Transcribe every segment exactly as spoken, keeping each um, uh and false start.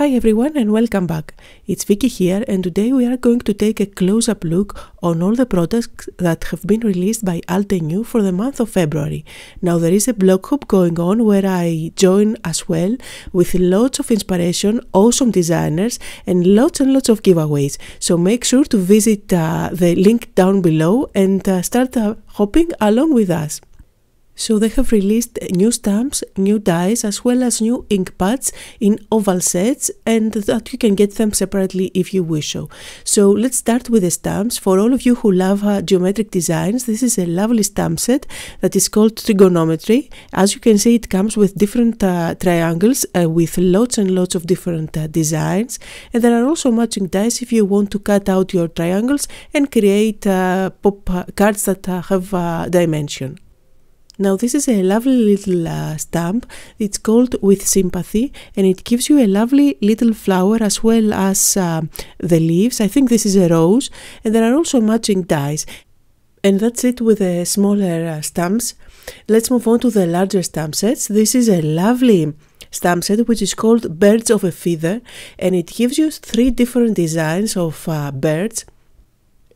Hi everyone and welcome back. It's Vicky here and today we are going to take a close-up look on all the products that have been released by Altenew for the month of February. Now there is a blog hop going on where I join as well with lots of inspiration, awesome designers and lots and lots of giveaways. So make sure to visit uh, the link down below and uh, start uh, hopping along with us. So they have released new stamps, new dies, as well as new ink pads in oval sets, and that you can get them separately if you wish so. So let's start with the stamps. For all of you who love uh, geometric designs, this is a lovely stamp set that is called Trigonometry. As you can see, it comes with different uh, triangles uh, with lots and lots of different uh, designs, and there are also matching dies if you want to cut out your triangles and create uh, pop uh, cards that uh, have uh, dimension. Now this is a lovely little uh, stamp. It's called With Sympathy and it gives you a lovely little flower as well as uh, the leaves. I think this is a rose and there are also matching dies. And that's it with the smaller uh, stamps. Let's move on to the larger stamp sets. This is a lovely stamp set which is called Birds of a Feather and it gives you three different designs of uh, birds.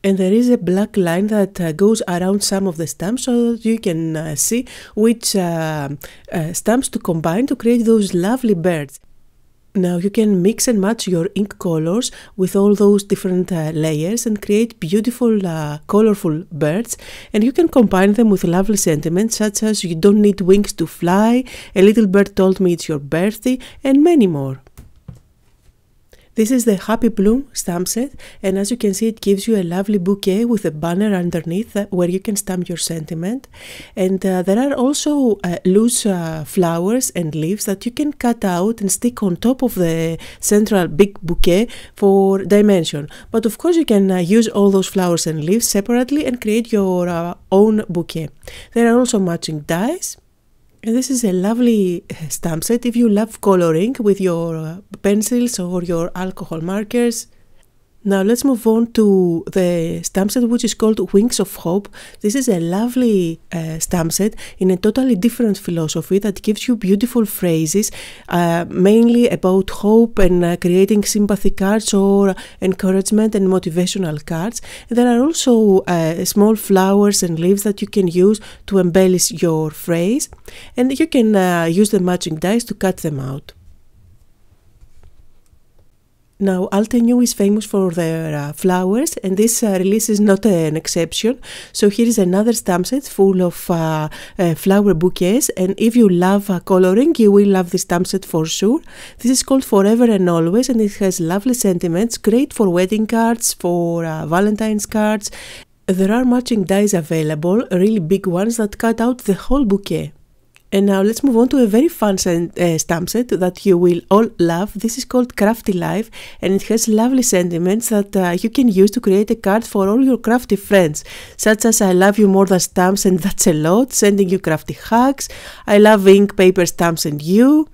And there is a black line that uh, goes around some of the stamps so that you can uh, see which uh, uh, stamps to combine to create those lovely birds. Now you can mix and match your ink colors with all those different uh, layers and create beautiful, uh, colorful birds. And you can combine them with lovely sentiments such as you don't need wings to fly, a little bird told me it's your birthday, and many more. This is the Happy Bloom stamp set, and as you can see it gives you a lovely bouquet with a banner underneath where you can stamp your sentiment. And uh, there are also uh, loose uh, flowers and leaves that you can cut out and stick on top of the central big bouquet for dimension. But of course you can uh, use all those flowers and leaves separately and create your uh, own bouquet. There are also matching dies. And this is a lovely stamp set if you love coloring with your uh, pencils or your alcohol markers. Now let's move on to the stamp set which is called Wings of Hope. This is a lovely uh, stamp set in a totally different philosophy that gives you beautiful phrases uh, mainly about hope and uh, creating sympathy cards or encouragement and motivational cards. There are also uh, small flowers and leaves that you can use to embellish your phrase and you can uh, use the matching dies to cut them out. Now, Altenew is famous for their uh, flowers, and this uh, release is not an exception. So here is another stamp set full of uh, uh, flower bouquets, and if you love uh, coloring, you will love this stamp set for sure. This is called Forever and Always, and it has lovely sentiments, great for wedding cards, for uh, Valentine's cards. There are matching dies available, really big ones that cut out the whole bouquet. And now let's move on to a very fun uh, stamp set that you will all love. This is called Crafty Life and it has lovely sentiments that uh, you can use to create a card for all your crafty friends, such as I love you more than stamps and that's a lot, sending you crafty hugs, I love ink, paper, stamps and you.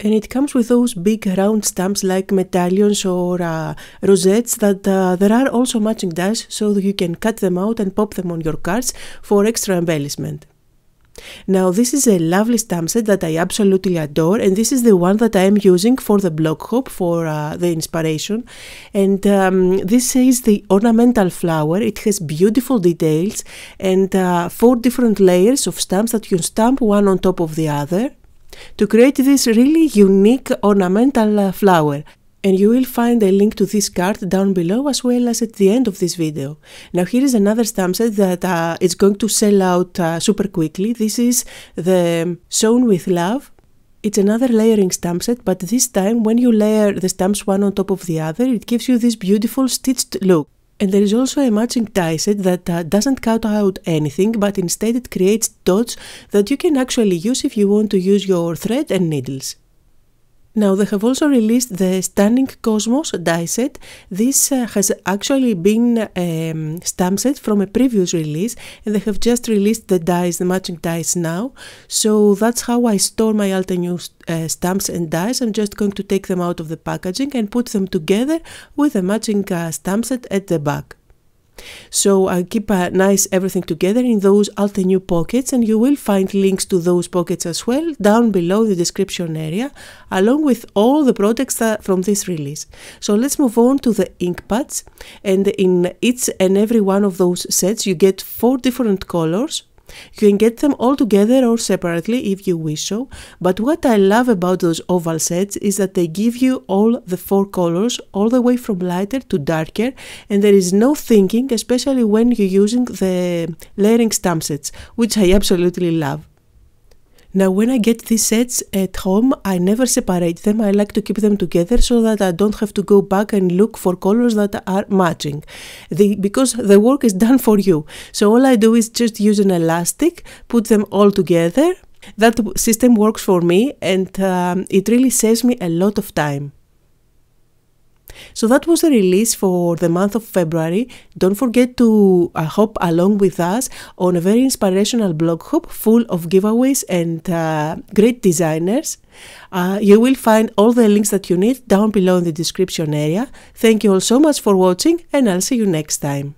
And it comes with those big round stamps like medallions or uh, rosettes that uh, there are also matching dies so that you can cut them out and pop them on your cards for extra embellishment. Now this is a lovely stamp set that I absolutely adore and this is the one that I am using for the blog hop for uh, the inspiration and um, this is the ornamental flower. It has beautiful details and uh, four different layers of stamps that you stamp one on top of the other to create this really unique ornamental uh, flower. And you will find a link to this card down below as well as at the end of this video. Now here is another stamp set that uh, is going to sell out uh, super quickly. This is the Sewn with Love. It's another layering stamp set, but this time when you layer the stamps one on top of the other, it gives you this beautiful stitched look. And there is also a matching die set that uh, doesn't cut out anything, but instead it creates dots that you can actually use if you want to use your thread and needles. Now they have also released the Stunning Cosmos die set. This uh, has actually been a um, stamp set from a previous release and they have just released the dies, the matching dies now. So that's how I store my Altenew uh, stamps and dies. I'm just going to take them out of the packaging and put them together with a matching uh, stamp set at the back. So I keep uh, nice everything together in those Altenew pockets, and you will find links to those pockets as well down below the description area, along with all the products that, from this release. So let's move on to the ink pads, and in each and every one of those sets you get four different colors. You can get them all together or separately if you wish so, but what I love about those oval sets is that they give you all the four colors, all the way from lighter to darker, and there is no thinking, especially when you're using the layering stamp sets, which I absolutely love. Now, when I get these sets at home, I never separate them. I like to keep them together so that I don't have to go back and look for colors that are matching, the, because the work is done for you. So all I do is just use an elastic, put them all together. That system works for me, and um, it really saves me a lot of time. So that was the release for the month of February. Don't forget to uh, hop along with us on a very inspirational blog hop full of giveaways and uh, great designers. Uh, you will find all the links that you need down below in the description area. Thank you all so much for watching, and I'll see you next time.